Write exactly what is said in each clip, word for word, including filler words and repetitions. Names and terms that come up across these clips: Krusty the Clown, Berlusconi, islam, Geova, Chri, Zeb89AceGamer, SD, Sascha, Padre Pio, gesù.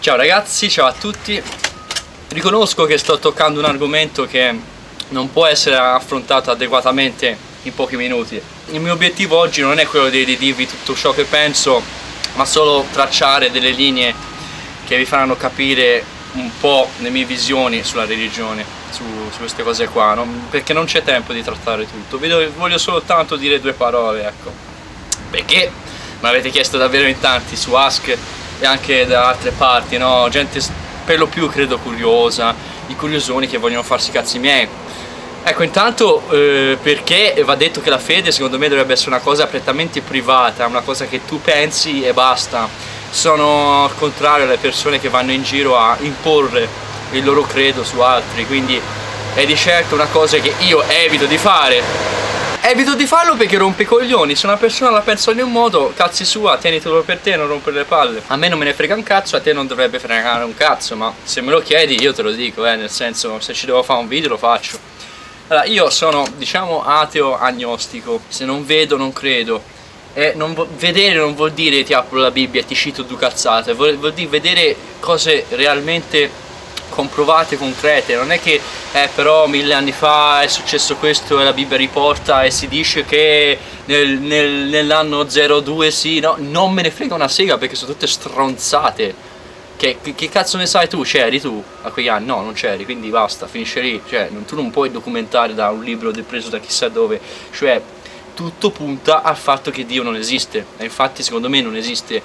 Ciao ragazzi, ciao a tutti. Riconosco che sto toccando un argomento che non può essere affrontato adeguatamente in pochi minuti. Il mio obiettivo oggi non è quello di, di dirvi tutto ciò che penso, ma solo tracciare delle linee che vi faranno capire un po' le mie visioni sulla religione, su, su queste cose qua, no? Perché non c'è tempo di trattare tutto. Vi voglio soltanto dire due parole, ecco, perché mi avete chiesto davvero in tanti su Ask e anche da altre parti, no? Gente per lo più credo curiosa, i curiosoni che vogliono farsi i cazzi miei. Ecco, intanto eh, perché va detto che la fede secondo me dovrebbe essere una cosa prettamente privata, una cosa che tu pensi e basta. Sono al contrario alle persone che vanno in giro a imporre il loro credo su altri, quindi è di certo una cosa che io evito di fare. Evito di farlo perché rompe i coglioni. Se una persona la pensa in un modo, cazzi sua, tienitelo per te, non rompere le palle. A me non me ne frega un cazzo, a te non dovrebbe fregare un cazzo, ma se me lo chiedi io te lo dico, eh, nel senso, se ci devo fare un video lo faccio. Allora, io sono, diciamo, ateo agnostico. Se non vedo non credo. E non vedere non vuol dire ti apro la Bibbia e ti cito due cazzate, vuol, vuol dire vedere cose realmente comprovate, concrete. Non è che eh, però mille anni fa è successo questo e la Bibbia riporta e si dice che nel, nel, nell'anno zero due sì, no, non me ne frega una sega, perché sono tutte stronzate. Che, che, che cazzo ne sai tu? C'eri tu a quegli anni? No, non c'eri, quindi basta, finisce lì. Cioè, non, tu non puoi documentare da un libro preso da chissà dove. Cioè, tutto punta al fatto che Dio non esiste, e infatti secondo me non esiste.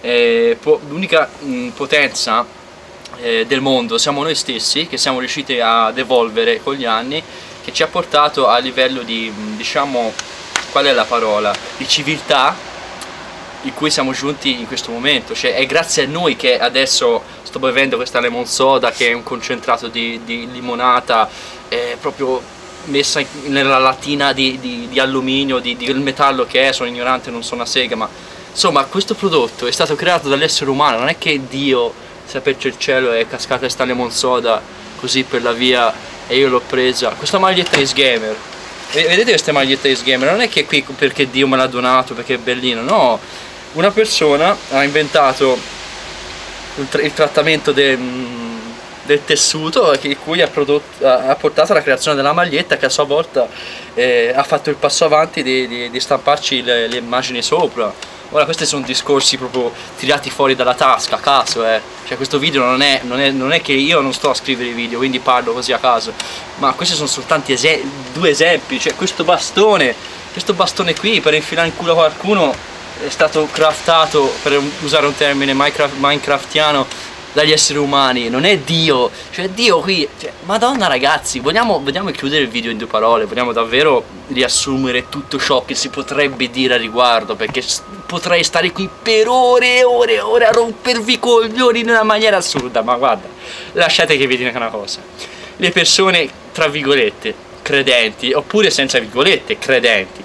Eh, l'unica potenza del mondo siamo noi stessi, che siamo riusciti ad evolvere con gli anni, che ci ha portato a livello di, diciamo, qual è la parola, di civiltà in cui siamo giunti in questo momento. Cioè è grazie a noi che adesso sto bevendo questa lemon soda, che è un concentrato di, di limonata eh, proprio messa in, nella latina di, di, di alluminio, di, di metallo che è, sono ignorante, non sono una sega, ma insomma questo prodotto è stato creato dall'essere umano. Non è che Dio, saperci il cielo, è cascata questa lemon soda così per la via e io l'ho presa. Questa maglietta AceGamer, vedete queste magliette AceGamer, non è che è qui perché Dio me l'ha donato, perché è bellino, no, una persona ha inventato il, tra il trattamento de del tessuto, che cui ha, prodotto, ha portato alla creazione della maglietta, che a sua volta eh, ha fatto il passo avanti di, di, di stamparci le, le immagini sopra. Ora questi sono discorsi proprio tirati fuori dalla tasca, a caso, eh. Cioè questo video non è, non, è, non è che io non sto a scrivere i video, quindi parlo così a caso. Ma questi sono soltanto ese due esempi. Cioè questo bastone, questo bastone qui per infilare in culo qualcuno è stato craftato, per usare un termine Minecraft, minecraftiano, dagli esseri umani. Non è Dio, cioè Dio qui, cioè, madonna ragazzi, vogliamo, vogliamo chiudere il video in due parole, vogliamo davvero riassumere tutto ciò che si potrebbe dire a riguardo, perché potrei stare qui per ore e ore e ore a rompervi i coglioni in una maniera assurda. Ma guarda, lasciate che vi dica una cosa, le persone tra virgolette credenti, oppure senza virgolette credenti,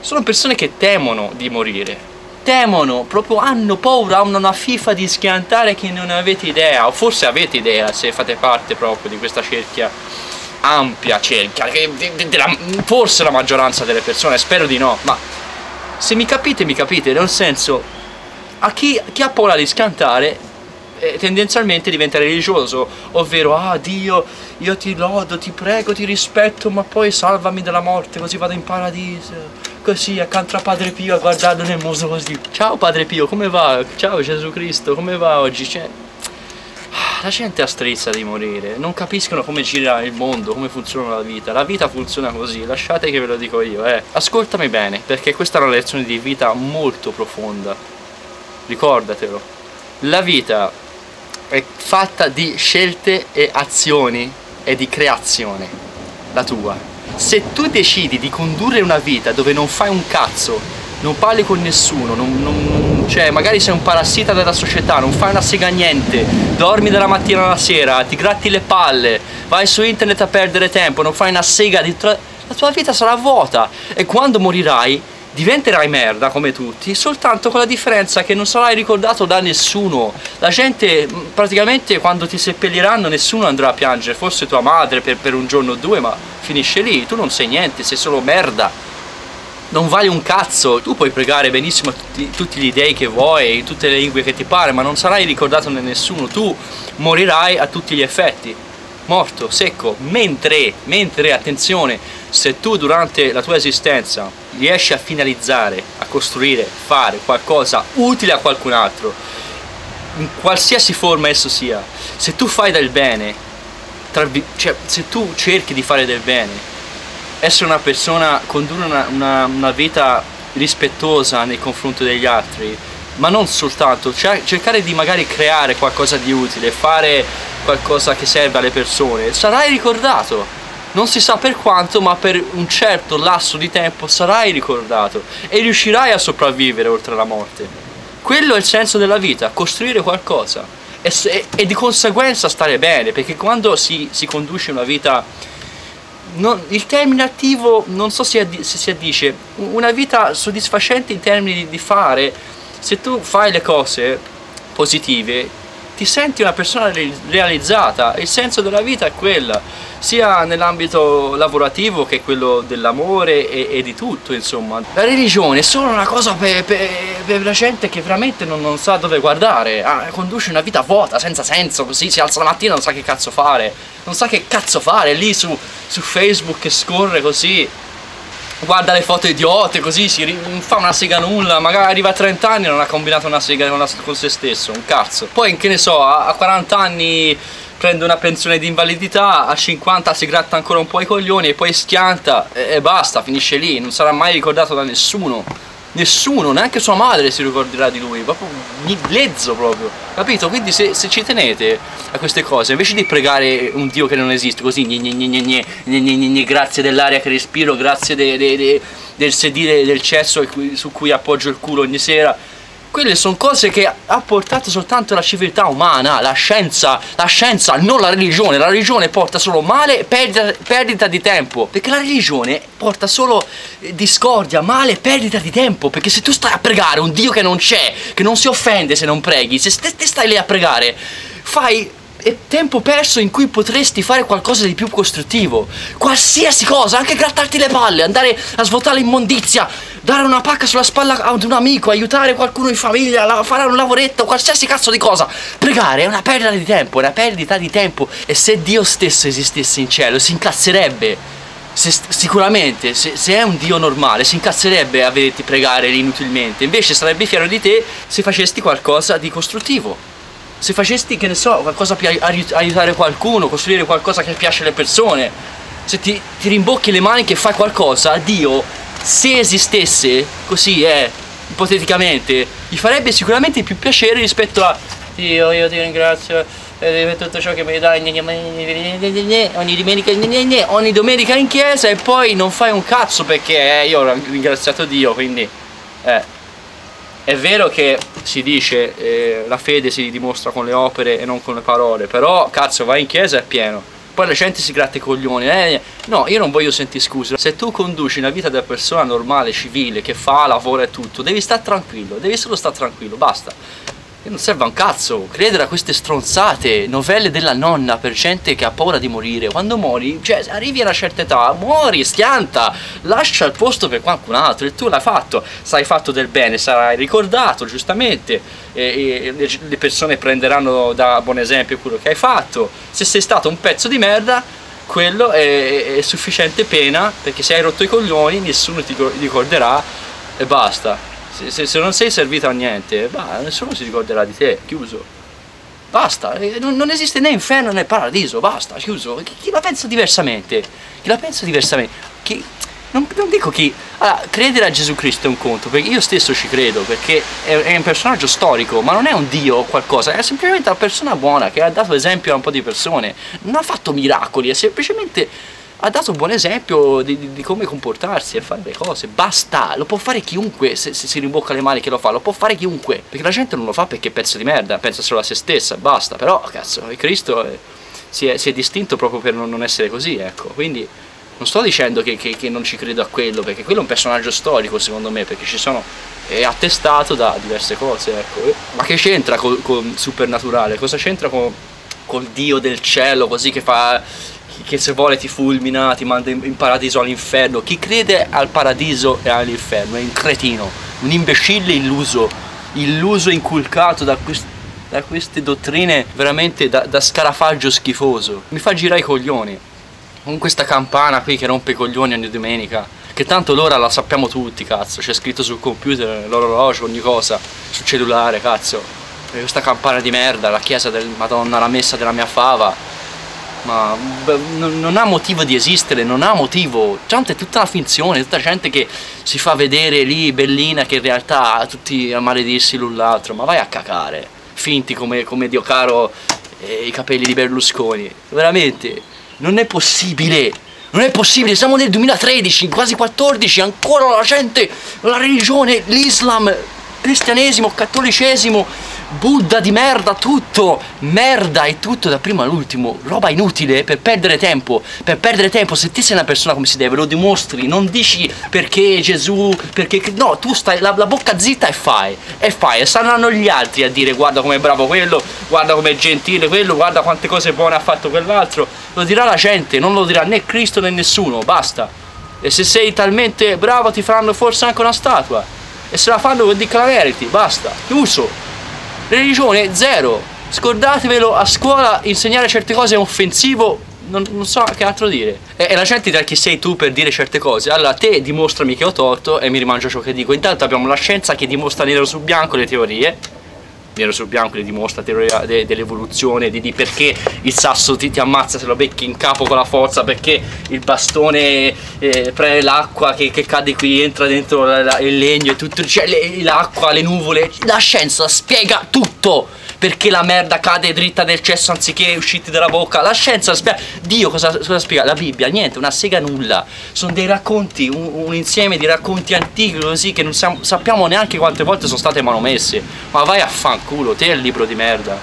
sono persone che temono di morire. Temono, proprio hanno paura, hanno una fifa di schiantare che non avete idea, o forse avete idea se fate parte proprio di questa cerchia, ampia cerchia, che, de, de, de la, forse la maggioranza delle persone, spero di no, ma se mi capite, mi capite, nel senso, a chi, chi ha paura di schiantare eh, tendenzialmente diventa religioso, ovvero, ah Dio, io ti lodo, ti prego, ti rispetto, ma poi salvami dalla morte, così vado in paradiso. Così accanto a Padre Pio a guardarlo nel muso così. Ciao Padre Pio, come va? Ciao Gesù Cristo, come va oggi? Cioè, la gente ha strizza di morire, non capiscono come gira il mondo, come funziona la vita. La vita funziona così, lasciate che ve lo dico io, eh. Ascoltami bene, perché questa è una lezione di vita molto profonda. Ricordatelo. La vita è fatta di scelte e azioni e di creazione, la tua. Se tu decidi di condurre una vita dove non fai un cazzo, non parli con nessuno, non, non, cioè magari sei un parassita della società, non fai una sega niente, dormi dalla mattina alla sera, ti gratti le palle, vai su internet a perdere tempo, non fai una sega, di la tua vita sarà vuota e quando morirai diventerai merda come tutti, soltanto con la differenza che non sarai ricordato da nessuno. La gente praticamente quando ti seppelliranno nessuno andrà a piangere, forse tua madre per, per un giorno o due, ma finisce lì, tu non sei niente, sei solo merda. non vale un cazzo. Tu puoi pregare benissimo tutti, tutti gli dei che vuoi, tutte le lingue che ti pare, ma non sarai ricordato da nessuno. Tu morirai a tutti gli effetti, morto, secco. Mentre, mentre, attenzione, se tu durante la tua esistenza riesci a finalizzare, a costruire, fare qualcosa utile a qualcun altro, in qualsiasi forma esso sia, se tu fai del bene, tra, cioè, se tu cerchi di fare del bene, essere una persona, condurre una, una, una vita rispettosa nei confronti degli altri, ma non soltanto, cercare di magari creare qualcosa di utile, fare qualcosa che serve alle persone, sarai ricordato. Non si sa per quanto, ma per un certo lasso di tempo sarai ricordato e riuscirai a sopravvivere oltre la morte. Quello è il senso della vita, costruire qualcosa e, e, e di conseguenza stare bene, perché quando si, si conduce una vita... Non, il termine attivo, non so se si addice, una vita soddisfacente in termini di, di fare. Se tu fai le cose positive, ti senti una persona realizzata. Il senso della vita è quella, sia nell'ambito lavorativo che quello dell'amore e, e di tutto, insomma. La religione è solo una cosa per, per, per la gente che veramente non, non sa dove guardare. Ah, conduce una vita vuota, senza senso, così si alza la mattina e non sa che cazzo fare. Non sa che cazzo fare, lì su, su Facebook che scorre così, guarda le foto idiote, così si fa una sega nulla, magari arriva a trenta anni e non ha combinato una sega con se stesso, un cazzo. Poi che ne so, a quaranta anni prende una pensione di invalidità, a cinquanta si gratta ancora un po' i coglioni e poi schianta e basta, finisce lì, non sarà mai ricordato da nessuno. Nessuno, neanche sua madre si ricorderà di lui, proprio lezzo proprio, capito? Quindi se, se ci tenete a queste cose, invece di pregare un Dio che non esiste, così gne gne gne gne gne gne gne, grazie dell'aria che respiro, grazie de, de, de, del sedile, del cesso su cui appoggio il culo ogni sera, quelle sono cose che ha portato soltanto la civiltà umana, la scienza, la scienza, non la religione. La religione porta solo male e perdita, perdita di tempo, perché la religione porta solo discordia, male e perdita di tempo, perché se tu stai a pregare un Dio che non c'è, che non si offende se non preghi, se te stai lì a pregare, fai tempo perso in cui potresti fare qualcosa di più costruttivo, qualsiasi cosa, anche grattarti le palle, andare a svuotare l'immondizia, dare una pacca sulla spalla ad un amico, aiutare qualcuno in famiglia, fare un lavoretto, qualsiasi cazzo di cosa. Pregare è una perdita di tempo, è una perdita di tempo. E se Dio stesso esistesse in cielo si incazzerebbe, se, sicuramente, se, se è un Dio normale si incazzerebbe a vederti pregare inutilmente, invece sarebbe fiero di te se facesti qualcosa di costruttivo. Se facesti, che ne so, qualcosa per aiutare qualcuno, costruire qualcosa che piace alle persone, se ti, ti rimbocchi le maniche e fai qualcosa, Dio, se esistesse, così è, ipoteticamente, gli farebbe sicuramente più piacere rispetto a Dio, io ti ringrazio per tutto ciò che mi dai ogni domenica, ogni domenica in chiesa, e poi non fai un cazzo perché eh, io ho ringraziato Dio, quindi... Eh. È vero che si dice eh, la fede si dimostra con le opere e non con le parole, però cazzo, vai in chiesa è pieno, poi la gente si gratta i coglioni, eh, no, io non voglio sentire scuse. Se tu conduci una vita da persona normale, civile, che fa, lavora e tutto, devi stare tranquillo, devi solo stare tranquillo, basta. E non serve a un cazzo credere a queste stronzate, novelle della nonna per gente che ha paura di morire. Quando muori, cioè arrivi a una certa età, muori, schianta, lascia il posto per qualcun altro. E tu l'hai fatto, sai fatto del bene, sarai ricordato giustamente, e, e le persone prenderanno da buon esempio quello che hai fatto. Se sei stato un pezzo di merda, quello è, è sufficiente pena, perché se hai rotto i coglioni nessuno ti ricorderà e basta. Se, se, se non sei servito a niente, bah, nessuno si ricorderà di te, chiuso. Basta, non, non esiste né inferno né paradiso, basta, chiuso. Chi, chi la pensa diversamente? Chi la pensa diversamente? Chi, non, non dico chi... Allora, credere a Gesù Cristo è un conto, perché io stesso ci credo, perché è, è un personaggio storico, ma non è un dio o qualcosa, è semplicemente una persona buona che ha dato esempio a un po' di persone. Non ha fatto miracoli, è semplicemente... ha dato un buon esempio di, di, di come comportarsi e fare le cose, basta. Lo può fare chiunque, se, se si rimbocca le mani che lo fa, lo può fare chiunque, perché la gente non lo fa perché è pezzo di merda, pensa solo a se stessa, basta. Però cazzo, Cristo è, si, è, si è distinto proprio per non, non essere così, ecco. Quindi non sto dicendo che, che, che non ci credo a quello, perché quello è un personaggio storico secondo me, perché ci sono, è attestato da diverse cose, ecco. Ma che c'entra con, con Supernaturale? Cosa c'entra con col Dio del cielo così che fa che se vuole ti fulmina, ti manda in paradiso, all'inferno. Chi crede al paradiso e all'inferno è un cretino, un imbecille illuso, illuso inculcato da, quest da queste dottrine veramente da, da scarafaggio schifoso. Mi fa girare i coglioni con questa campana qui che rompe i coglioni ogni domenica, che tanto l'ora la sappiamo tutti, cazzo, c'è scritto sul computer, l'orologio, ogni cosa, sul cellulare, cazzo, e questa campana di merda, la chiesa del Madonna, la messa della mia fava. Ma non ha motivo di esistere, non ha motivo, tanto è tutta una finzione, tutta gente che si fa vedere lì bellina, che in realtà ha tutti a maledirsi l'un l'altro, ma vai a cacare, finti come, come Dio caro eh, i capelli di Berlusconi, veramente, non è possibile, non è possibile, siamo nel duemilatredici, quasi quattordici, ancora la gente, la religione, l'Islam, cristianesimo, cattolicesimo, Buddha di merda, tutto merda, è tutto da prima all'ultimo, roba inutile per perdere tempo, per perdere tempo. Se ti sei una persona come si deve, lo dimostri, non dici perché Gesù, perché no, tu stai la, la bocca zitta e fai, e fai, e saranno gli altri a dire guarda com'è bravo quello, guarda com'è gentile quello, guarda quante cose buone ha fatto quell'altro, lo dirà la gente, non lo dirà né Cristo né nessuno, basta. E se sei talmente bravo ti faranno forse anche una statua, e se la fanno vuol dire che la meriti, basta, chiuso. Religione zero, scordatevelo, a scuola insegnare certe cose è offensivo, non, non so che altro dire. E, e la gente dirà chi sei tu per dire certe cose, allora te dimostrami che ho torto e mi rimangio ciò che dico. Intanto abbiamo la scienza che dimostra nero su bianco le teorie, nero su bianco le dimostra, teoria de, dell'evoluzione, di, di perché il sasso ti, ti ammazza se lo becchi in capo con la forza, perché il bastone eh, prende l'acqua che, che cade qui, entra dentro la, la, il legno e tutto, cioè l'acqua, le, le nuvole, la scienza spiega tutto, perché la merda cade dritta nel cesso anziché usciti dalla bocca, la scienza spiega. Dio cosa, cosa spiega? La Bibbia, niente, una sega nulla, sono dei racconti, un, un insieme di racconti antichi così che non siamo, sappiamo neanche quante volte sono state manomesse, ma vai a fanculo. Culo, te è il libro di merda,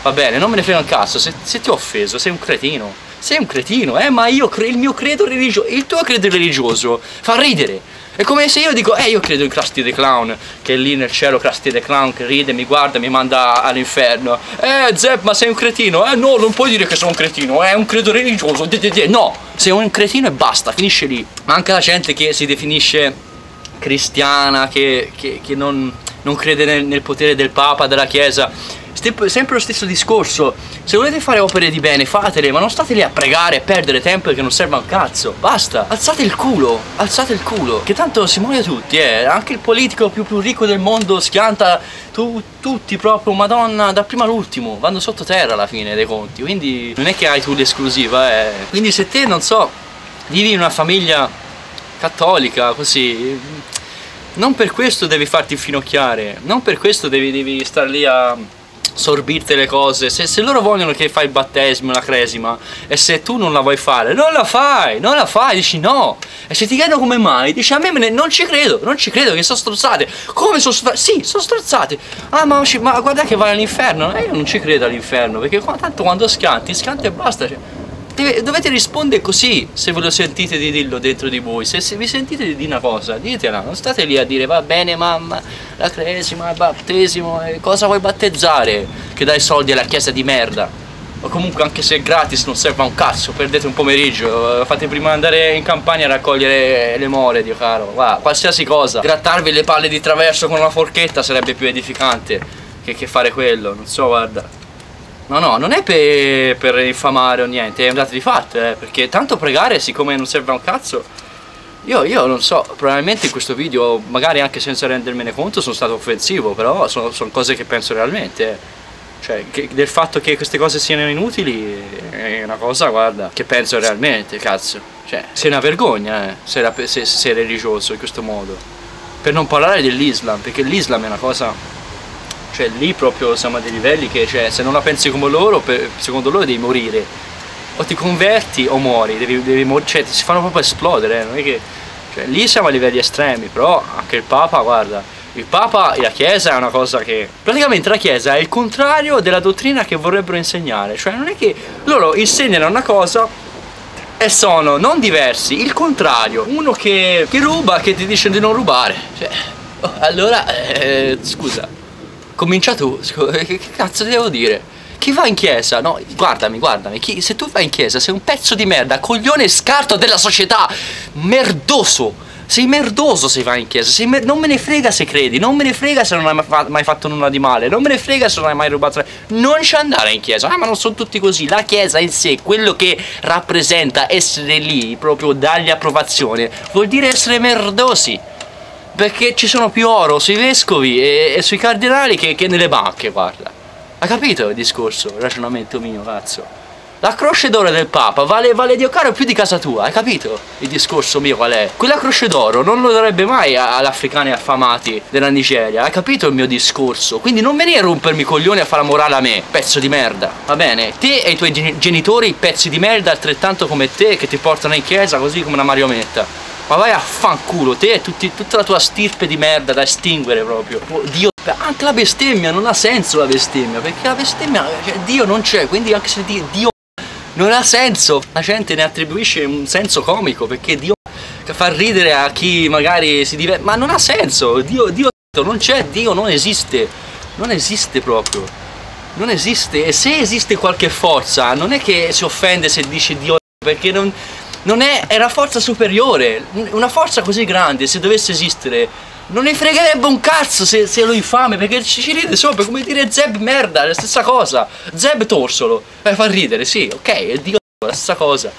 va bene, non me ne frega un cazzo, se, se ti ho offeso sei un cretino, sei un cretino, eh, ma io cre il mio credo religioso, il tuo credo religioso fa ridere, è come se io dico, eh, io credo in Krusty the Clown, che è lì nel cielo Krusty the Clown che ride, mi guarda, mi manda all'inferno, eh, Zeb, ma sei un cretino, eh, no, non puoi dire che sono un cretino, è eh, un credo religioso, de de de. No, sei un cretino e basta, finisce lì. Ma anche la gente che si definisce cristiana, che, che, che non... non crede nel, nel potere del Papa, della Chiesa, Ste, sempre lo stesso discorso, se volete fare opere di bene fatele, ma non state lì a pregare e perdere tempo che non serve a un cazzo, basta, alzate il culo, alzate il culo, che tanto si muoiono tutti, eh, anche il politico più, più ricco del mondo schianta tu, tutti proprio, madonna, da prima all'ultimo, vanno sottoterra alla fine dei conti, quindi non è che hai tu l'esclusiva, eh. Quindi se te, non so, vivi in una famiglia cattolica, così, non per questo devi farti infinocchiare, non per questo devi, devi stare lì a sorbirti le cose. Se, se loro vogliono che fai il battesimo, la cresima, e se tu non la vuoi fare, non la fai, non la fai, dici no. E se ti chiedono come mai, dici a me, me ne, non ci credo, non ci credo, che sono strozzate. Come sono strozzate? Sì, sono strozzate. Ah, ma, ma guarda che vai all'inferno. Eh, io non ci credo all'inferno, perché qua, tanto quando scanti, scanti e basta. Cioè. Deve, dovete rispondere così, se ve lo sentite di dirlo dentro di voi, se, se vi sentite di dire una cosa, ditela, non state lì a dire va bene mamma, la cresima, il battesimo, eh, cosa vuoi battezzare, che dai soldi alla chiesa di merda, o comunque anche se è gratis non serve a un cazzo, perdete un pomeriggio, fate prima andare in campagna a raccogliere le more, Dio caro, va, qualsiasi cosa, grattarvi le palle di traverso con una forchetta sarebbe più edificante che, che fare quello, non so, guarda. No, no, non è per, per infamare o niente, è un dato di fatto, eh, perché tanto pregare, siccome non serve a un cazzo, io, io non so, probabilmente in questo video, magari anche senza rendermene conto, sono stato offensivo, però sono, sono cose che penso realmente, eh. Cioè, che, del fatto che queste cose siano inutili è una cosa, guarda, che penso realmente, cazzo, cioè, sei una vergogna, eh, se la, se, se sei religioso in questo modo, per non parlare dell'Islam, perché l'Islam è una cosa... Cioè lì proprio siamo a dei livelli che cioè, se non la pensi come loro, per, secondo loro devi morire. O ti converti o muori, devi, devi morire, cioè, ti si fanno proprio esplodere, eh? Non è che, cioè, lì siamo a livelli estremi, però anche il Papa, guarda, il Papa e la Chiesa è una cosa che... Praticamente la Chiesa è il contrario della dottrina che vorrebbero insegnare, cioè non è che loro insegnano una cosa e sono non diversi, il contrario. Uno che, che ruba, che ti dice di non rubare, cioè, oh, allora, eh, scusa. Comincia tu, che cazzo ti devo dire? chi va in chiesa, no, guardami, guardami, chi, se tu vai in chiesa sei un pezzo di merda, coglione e scarto della società, merdoso. Sei merdoso se vai in chiesa, sei mer non me ne frega se credi, non me ne frega se non hai fa mai fatto nulla di male, non me ne frega se non hai mai rubato. Non c'è andare in chiesa, ah ma non sono tutti così. La chiesa in sé, quello che rappresenta essere lì, proprio dargli approvazione, vuol dire essere merdosi. Perché ci sono più oro sui vescovi e, e sui cardinali che, che nelle banche, guarda. Ha capito il discorso, il ragionamento mio, cazzo? La croce d'oro del Papa vale, vale Dio caro più di casa tua, hai capito? Il discorso mio qual è? Quella croce d'oro non lo darebbe mai agli africani affamati della Nigeria, hai capito il mio discorso? Quindi non venire a rompermi i coglioni a fare la morale a me, pezzo di merda, va bene? Te e i tuoi genitori, pezzi di merda altrettanto come te, che ti portano in chiesa così come una marionetta. Ma vai a fanculo, te e tutti, tutta la tua stirpe di merda da estinguere proprio. Oh, Dio. Anche la bestemmia, non ha senso la bestemmia, perché la bestemmia, cioè, Dio non c'è, quindi anche se Dio... Dio non ha senso, la gente ne attribuisce un senso comico perché Dio fa ridere a chi magari si diverte, ma non ha senso, Dio, Dio non c'è, Dio non esiste, non esiste proprio, non esiste, e se esiste qualche forza non è che si offende se dice Dio, perché non, non è, è una forza superiore, una forza così grande se dovesse esistere non ne fregherebbe un cazzo se, se lo infame, perché ci, ci ride sopra, come dire Zeb merda, è la stessa cosa, Zeb torsolo, eh, fa ridere, sì, ok, è Dio la stessa cosa,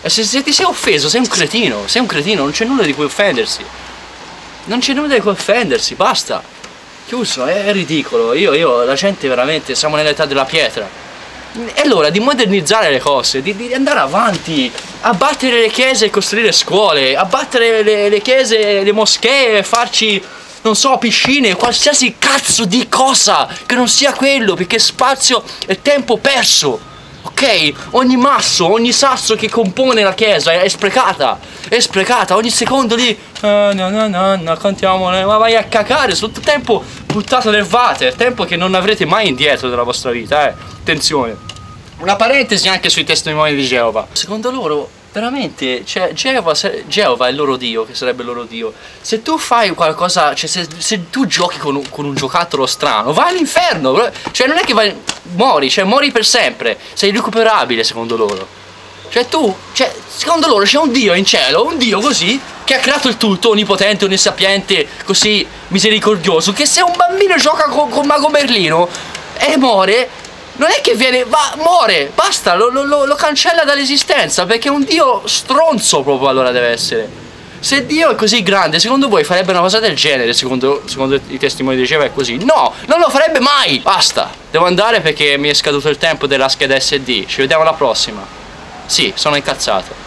e se, se ti sei offeso sei un cretino, sei un cretino, non c'è nulla di cui offendersi, non c'è nulla di cui offendersi, basta, chiuso, è, è ridicolo, io, io, la gente veramente, siamo nell'età della pietra. È l'ora di modernizzare le cose, di, di andare avanti, abbattere le chiese e costruire scuole, abbattere le, le chiese, le moschee e farci, non so, piscine, qualsiasi cazzo di cosa che non sia quello, perché spazio e tempo perso, ok? Ogni masso, ogni sasso che compone la chiesa è sprecata, è sprecata, ogni secondo lì, no no no no, contiamole, ma vai a cacare, sono tutto tempo buttato nel water, tempo che non avrete mai indietro della vostra vita, eh, attenzione. Una parentesi anche sui testimoni di Geova. Secondo loro, veramente, cioè, Geova, Geova è il loro dio, che sarebbe il loro dio. Se tu fai qualcosa, cioè se, se tu giochi con un, con un giocattolo strano, vai all'inferno. Cioè non è che vai, muori, cioè muori per sempre. Sei irrecuperabile, secondo loro. Cioè tu, cioè, secondo loro c'è un dio in cielo, un dio così, che ha creato il tutto, onnipotente, onnisapiente, così misericordioso, che se un bambino gioca con, con Mago Merlino e muore... non è che viene, va, muore, basta, lo, lo, lo cancella dall'esistenza, perché è un dio stronzo proprio, allora deve essere. Se Dio è così grande, secondo voi farebbe una cosa del genere, secondo, secondo i testimoni diceva è così? No, non lo farebbe mai, basta. Devo andare perché mi è scaduto il tempo della scheda S D, ci vediamo alla prossima. Sì, sono incazzato.